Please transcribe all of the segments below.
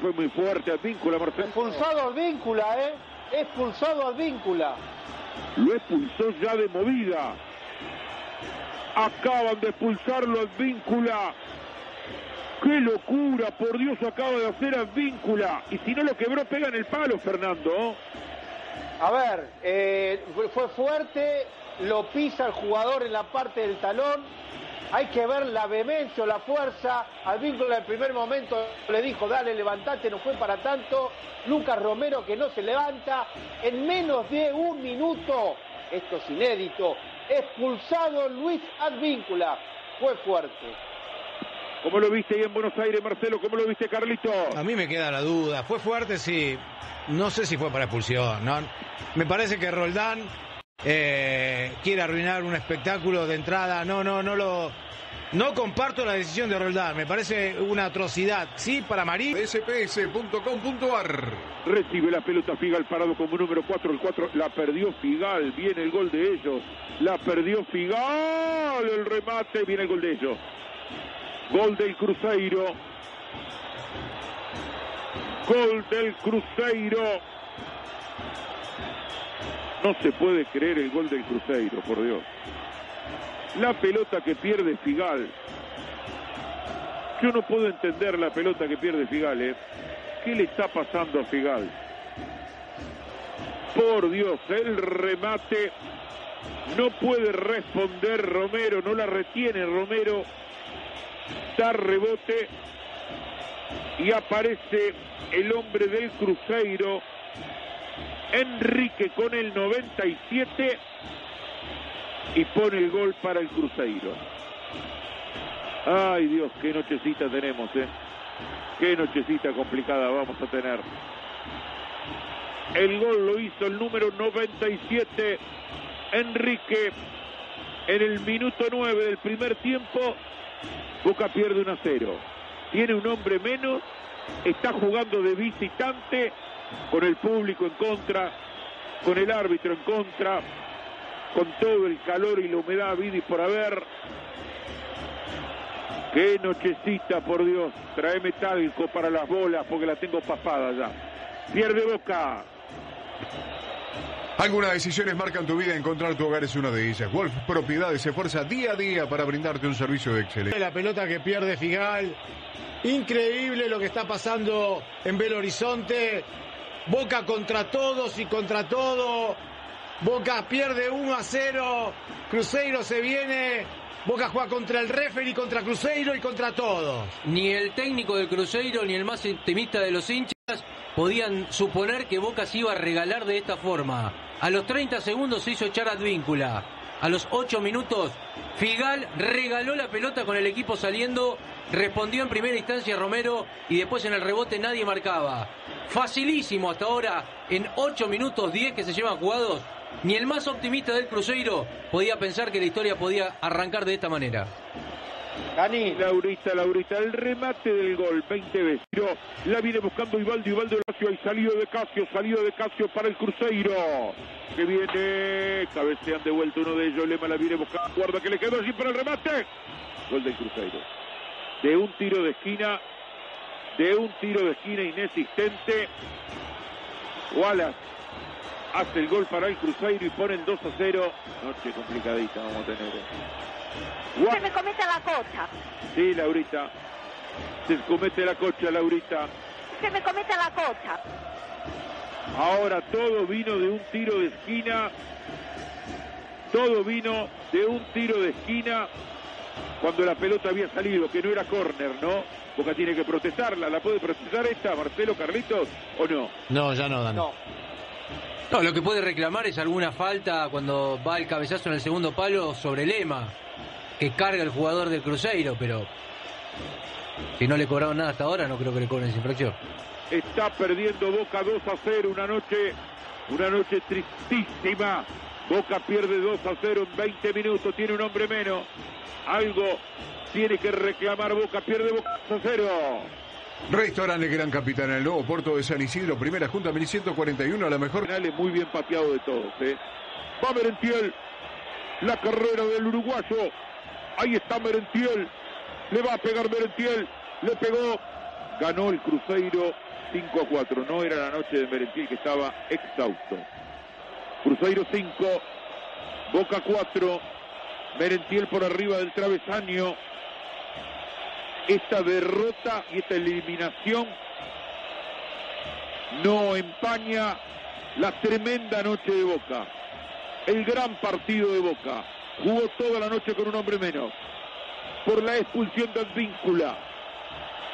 fue muy fuerte Advíncula, Marcelo. Expulsado Advíncula, expulsado Advíncula. Lo expulsó ya de movida. Acaban de expulsarlo Advíncula. ¡Qué locura! Por Dios, acaba de hacer Advíncula. Y si no lo quebró, pega en el palo, Fernando. A ver, fue fuerte, lo pisa el jugador en la parte del talón. Hay que ver la vehemencia o la fuerza. Advíncula en el primer momento le dijo, dale, levantate, no fue para tanto. Lucas Romero que no se levanta. En menos de un minuto, esto es inédito, expulsado Luis Advíncula. Fue fuerte. ¿Cómo lo viste ahí en Buenos Aires, Marcelo? ¿Cómo lo viste, Carlito? A mí me queda la duda. ¿Fue fuerte? Sí. No sé si fue para expulsión, ¿no? Me parece que Roldán quiere arruinar un espectáculo de entrada. No comparto la decisión de Roldán. Me parece una atrocidad. Sí, para Marí. SPS.com.ar. Recibe la pelota Figal parado como número 4. El 4 la perdió Figal. Viene el gol de ellos. La perdió Figal. El remate. Viene el gol de ellos. Gol del Cruzeiro. Gol del Cruzeiro. No se puede creer el gol del Cruzeiro, por Dios. La pelota que pierde Figal. Yo no puedo entender la pelota que pierde Figal, ¿Qué le está pasando a Figal? Por Dios, el remate. No puede responder Romero, no la retiene Romero. Da rebote y aparece el hombre del Cruzeiro, Enrique, con el 97 y pone el gol para el Cruzeiro. Ay Dios, qué nochecita tenemos, qué nochecita complicada vamos a tener. El gol lo hizo el número 97, Enrique, en el minuto 9 del primer tiempo. Boca pierde 1-0. Tiene un hombre menos. Está jugando de visitante. Con el público en contra. Con el árbitro en contra. Con todo el calor y la humedad habida y por haber. Qué nochecita, por Dios. Tráeme talco para las bolas porque la tengo pasada ya. Pierde Boca. Algunas decisiones marcan tu vida, encontrar tu hogar es una de ellas. Wolf Propiedades se esfuerza día a día para brindarte un servicio de excelencia. La pelota que pierde Figal, increíble lo que está pasando en Belo Horizonte. Boca contra todos y contra todo. Boca pierde 1-0, Cruzeiro se viene. Boca juega contra el referee, contra Cruzeiro y contra todos. Ni el técnico del Cruzeiro ni el más optimista de los hinchas podían suponer que Boca se iba a regalar de esta forma. A los 30 segundos se hizo echar Advíncula. A los 8 minutos Figal regaló la pelota con el equipo saliendo. Respondió en primera instancia Romero y después en el rebote nadie marcaba. Facilísimo hasta ahora. En 8 minutos 10 que se llevan jugados, ni el más optimista del Cruzeiro podía pensar que la historia podía arrancar de esta manera. Dani. Laurita, el remate del gol, 20 veces. La viene buscando Ivaldo, Horacio, y salido de Casio para el Cruzeiro. Que viene, cabecean de vuelta uno de ellos, Lema la viene buscando, guarda que le quedó allí para el remate. Gol del Cruzeiro. De un tiro de esquina inexistente. Wallace hace el gol para el Cruzeiro y ponen 2-0. Noche complicadita vamos a tener. Se me comete la cocha. Sí, Laurita. Se comete la cocha, Laurita. Se me comete la cocha. Ahora todo vino de un tiro de esquina cuando la pelota había salido, que no era córner, ¿no? Boca tiene que protestarla. ¿La puede protestar esta, Marcelo, Carlitos, o no? No, ya no, Dani. No, lo que puede reclamar es alguna falta cuando va el cabezazo en el segundo palo sobre Lema, que carga el jugador del Cruzeiro, pero si no le cobraron nada hasta ahora, no creo que le cobren esa infracción. Está perdiendo Boca 2-0, una noche tristísima. Boca pierde 2-0 en 20 minutos, tiene un hombre menos. Algo tiene que reclamar Boca, pierde Boca 2-0. Restaurante Gran Capitán, el nuevo puerto de San Isidro, primera junta, 1141, a la mejor. Muy bien pateado de todos, Va Merentiel, la carrera del uruguayo. Ahí está Merentiel, le va a pegar Merentiel, le pegó. Ganó el Cruzeiro 5-4. No era la noche de Merentiel, que estaba exhausto. Cruzeiro 5, Boca 4. Merentiel por arriba del travesaño. Esta derrota y esta eliminación no empaña la tremenda noche de Boca, el gran partido de Boca. Jugó toda la noche con un hombre menos. Por la expulsión de Advíncula,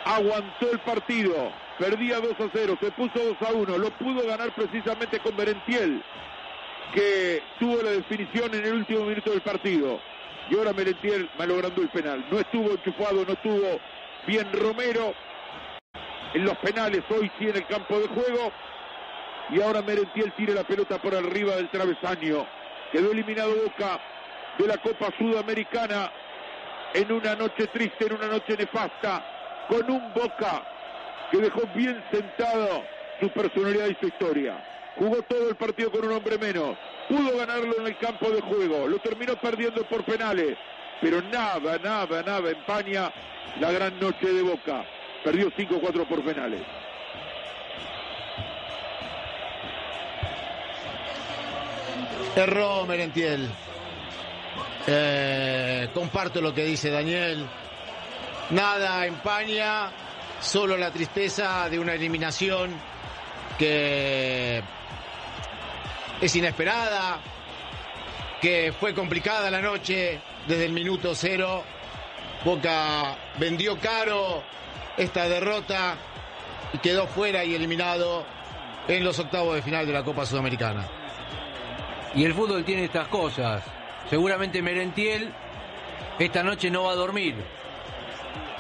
aguantó el partido. Perdía 2-0, se puso 2-1. Lo pudo ganar precisamente con Merentiel, que tuvo la definición en el último minuto del partido. Y ahora Merentiel malogrando el penal. No estuvo enchufado, no estuvo bien Romero en los penales, hoy sí en el campo de juego. Y ahora Merentiel tira la pelota por arriba del travesaño. Quedó eliminado Boca de la Copa Sudamericana en una noche triste, en una noche nefasta, con un Boca que dejó bien sentado su personalidad y su historia. Jugó todo el partido con un hombre menos, pudo ganarlo en el campo de juego, lo terminó perdiendo por penales, pero nada empaña la gran noche de Boca. Perdió 5-4 por penales. Erró Merentiel. Comparto lo que dice Daniel. Nada empaña, solo la tristeza de una eliminación que es inesperada, que fue complicada la noche desde el minuto cero. Boca vendió caro esta derrota y quedó fuera y eliminado en los octavos de final de la Copa Sudamericana. Y el fútbol tiene estas cosas. Seguramente Merentiel esta noche no va a dormir,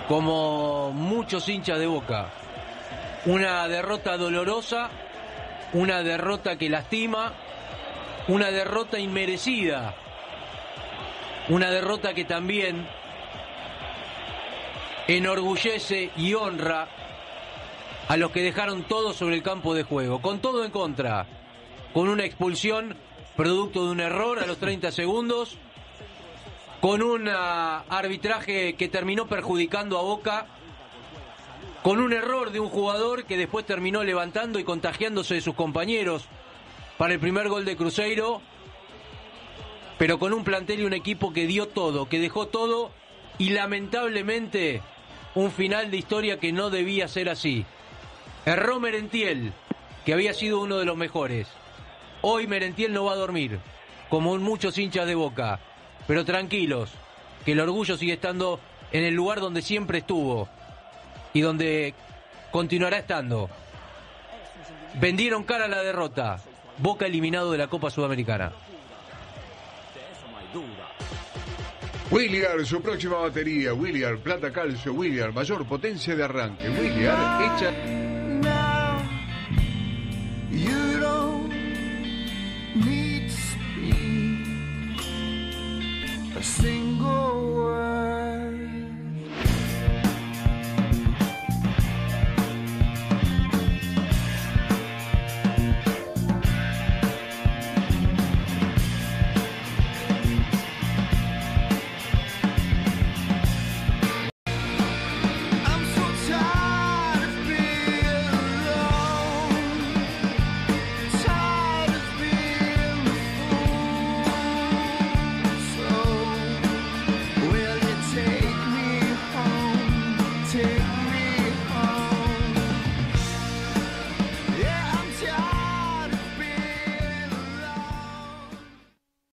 como muchos hinchas de Boca. Una derrota dolorosa, una derrota que lastima, una derrota inmerecida, una derrota que también enorgullece y honra a los que dejaron todo sobre el campo de juego, con todo en contra, con una expulsión producto de un error a los 30 segundos, con un arbitraje que terminó perjudicando a Boca, con un error de un jugador que después terminó levantando y contagiándose de sus compañeros para el primer gol de Cruzeiro, pero con un plantel y un equipo que dio todo, que dejó todo, y lamentablemente un final de historia que no debía ser así. Erró Merentiel, que había sido uno de los mejores. Hoy Merentiel no va a dormir, como muchos hinchas de Boca, pero tranquilos, que el orgullo sigue estando en el lugar donde siempre estuvo y donde continuará estando. Vendieron cara la derrota. Boca eliminado de la Copa Sudamericana. Williard, su próxima batería. Williard, plata, calcio. Williard, mayor potencia de arranque. Williard, hecha... A single word.